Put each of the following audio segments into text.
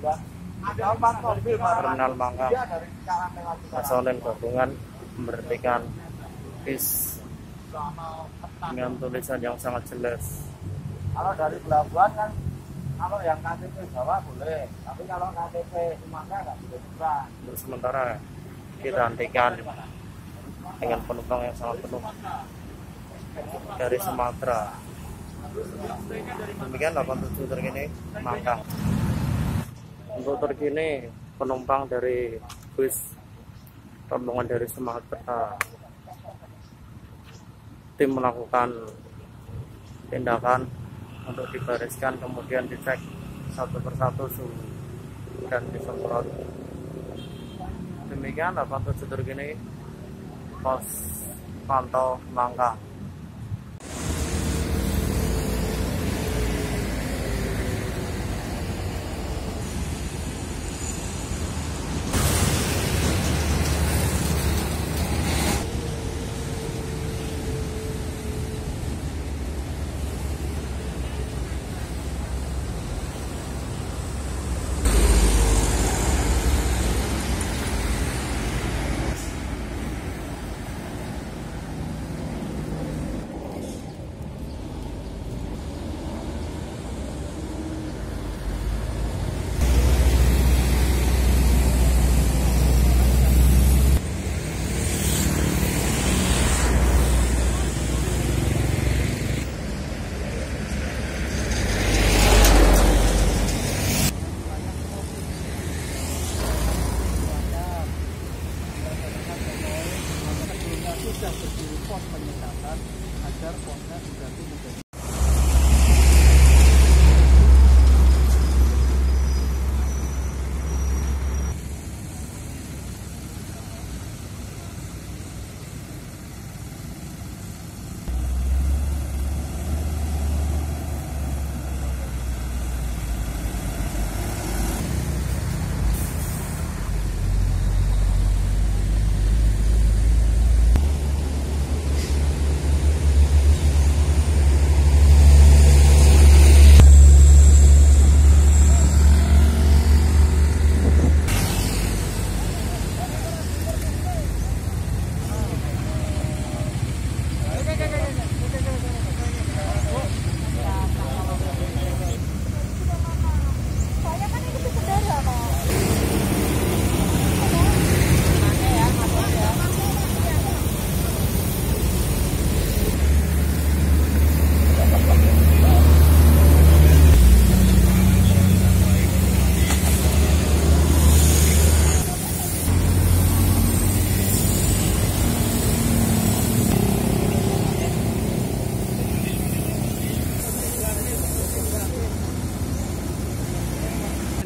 Terminal Mangkang, Pasolen Gabungan memberhentikan bis dengan tulisan yang sangat jelas. Kalau dari pelabuhan kan, kalau yang KTP Jawa boleh, tapi kalau KTP Sumatera nggak boleh juga. Untuk sementara kita hentikan dengan penumpang yang sangat penuh dari Sumatera. Demikian 87 terkini Mangkang. Untuk terkini penumpang dari bus rombongan dari Sumatera, tim melakukan tindakan untuk dibariskan, kemudian dicek satu persatu suhu dan disemprot. Demikian 87 terkini pos pantau Mangkang.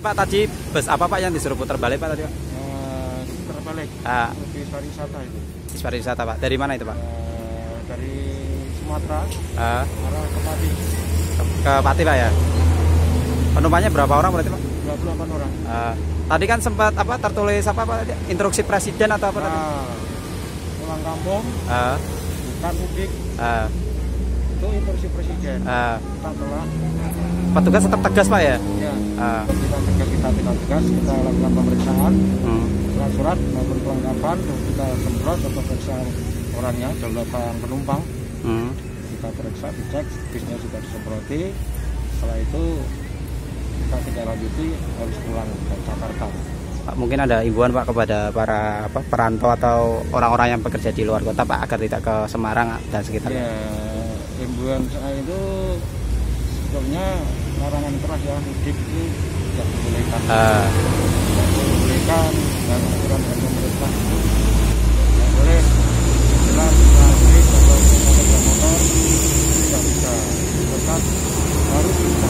Pak, tadi bus apa Pak yang disuruh putar balik Pak tadi Pak? Putar balik, bis pariwisata itu. Bis pariwisata Pak, dari mana itu Pak? Dari Sumatera, arah ke Pati. Ke Pati Pak ya? Penumpangnya berapa orang berarti Pak? 28 orang. Tadi kan sempat apa tertulis apa Pak tadi? Instruksi Presiden atau apa tadi? Pulang kampung, bukan mudik, itu instruksi Presiden. Petugas tetap tegas Pak ya? Iya. Kita tegas, kita lakukan pemeriksaan, surat maupun kelengkapan, kita semprot atau periksa orangnya, jumlah penumpang, kita periksa, dicek, bisnya sudah disemproti. Setelah itu kita tidak lanjuti, harus pulang ke Jakarta. Pak, mungkin ada imbauan Pak kepada para perantau atau orang-orang yang bekerja di luar kota Pak agar tidak ke Semarang dan sekitarnya. Ya, imbauan saya itu sebenarnya larangan keras ya, mudik itu tidak dibolehkan, dan aturan dari pemerintah itu tidak boleh jelas pabrik atau motor tidak bisa tetap harus bisa.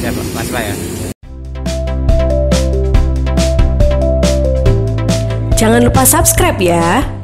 Ya Mas Pak ya. Jangan lupa subscribe ya.